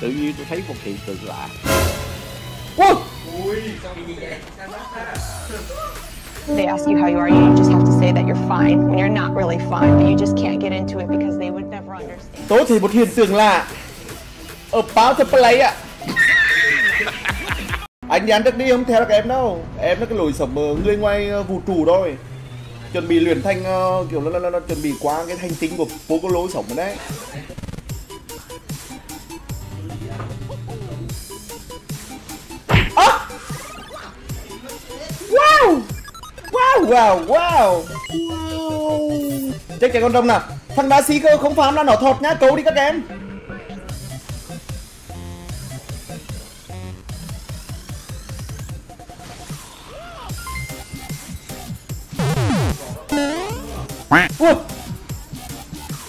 Tự nhiên tôi thấy một hiện tượng lạ. Ui, sao bị gì vậy? Sao đó? They ask you how you are, you just have to say that you're fine when you're not really fine, but you just can't get into it because they would never understand. Tôi thì một hiện tượng lạ ở báo The Play ạ. Anh nhắn chắc đi không theo được em đâu. Em nó cái lùi sẩm người ngoài vũ trụ thôi. Chuẩn bị luyện thanh kiểu nó chuẩn bị qua cái thanh tính của bố có lối sổng đấy. À! Wow! Wow! Wow! Wow! Wow! Chắc chắn con đông nào. Thằng đá xí cơ không phám là nó thọt nhá. Cấu đi các em.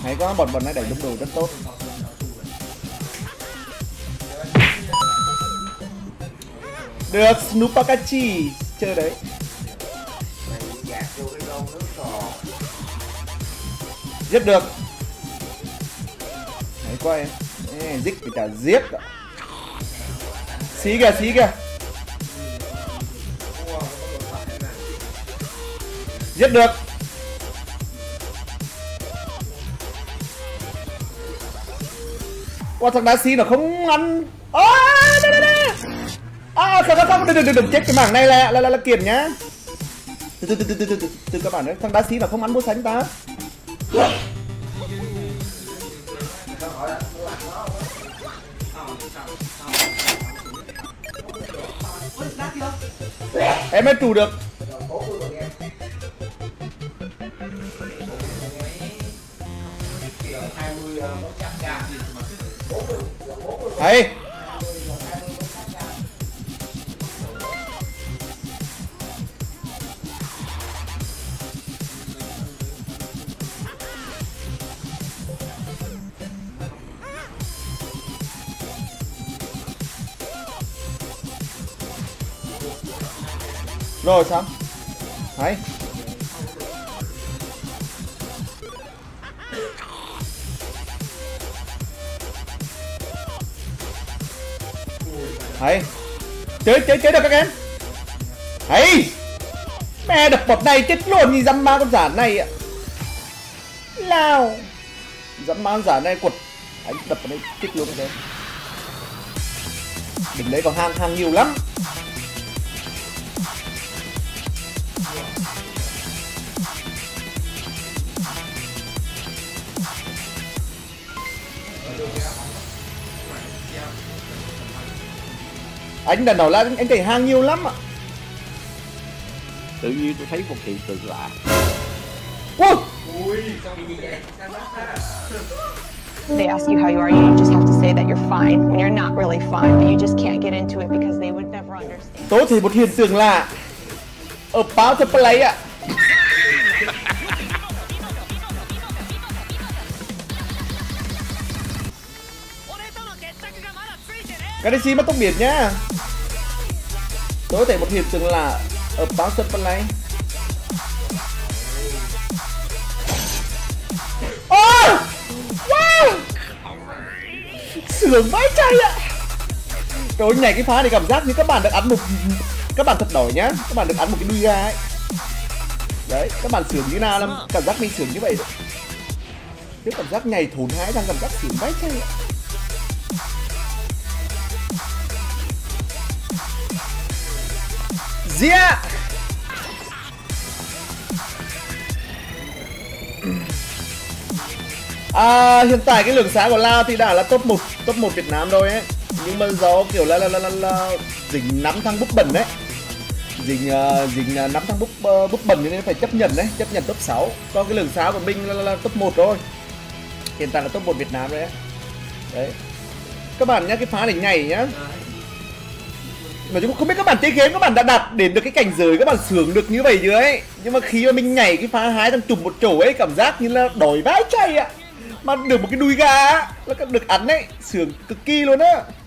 Hay quá, bọn nó đẩy đúng đồ rất tốt. Được, Snoopakachi chơi đấy. Giết được. Hay quá em. Giết thì cả giết. Xí kìa, xí kìa. Giết được. Wow, thằng đá xí nó không ăn. Đây đây đây. Không đừng chết cái mảng này là kiệt nhá. Từ các bạn đấy, thằng đá xí nó không ăn mua sánh ta. Em mới trụ được. Đấy. Rồi xong. Đấy. Đấy. Chết được các em. Đấy. Mẹ đập bọt này chết luôn như dăm ba con giả này ạ. Lao. Dăm ba con giả này quật. Anh đập vào đây chết luôn các em. Đỉnh đấy còn hang nhiều lắm. Anh đàn đầu là anh cày hang nhiều lắm ạ. Tự nhiên tôi thấy một hiện tượng lạ. Ui, sao bị gì vậy? They ask you how you are, you just have to say that you're fine when you're not really fine, but you just can't get into it because they would never understand. Tôi thì một hiện tượng lạ ở báo The Play ạ. Cái DC mất tốc biệt nhá. Tôi thể một hiệp từng là ở báo The Play. Oh! Wow! Sướng vãi chày ạ. Tôi nhảy cái phá này cảm giác như các bạn được ăn một, các bạn thật đổi nhá, các bạn được ăn một cái đuôi ra ấy. Đấy, các bạn sướng như nào lắm, cảm giác mình sướng như vậy. Chứ cảm giác nhảy thốn hái đang cảm giác sướng vãi chày ạ. Yeah. À, hiện tại cái lượng xã của Lào thì đã là top 1 Việt Nam rồi ấy. Nhưng mà do kiểu là dính nắm thằng búp bẩn đấy. Dính nắm thằng búp bẩn nên phải chấp nhận top 6. Còn cái lượng xã của mình là top 1 rồi. Hiện tại là top 1 Việt Nam rồi ấy. Đấy. Các bạn nhá, cái phá này nhảy nhá. Nói chung không biết các bạn chơi game các bạn đã đạt đến được cái cảnh giới các bạn sướng được như vậy dưới ấy. Nhưng mà khi mà mình nhảy cái phá hái thằng chùm một chỗ ấy cảm giác như là đói vãi chay ạ. Mà được một cái đùi gà á, là được ăn ấy, sướng cực kỳ luôn á.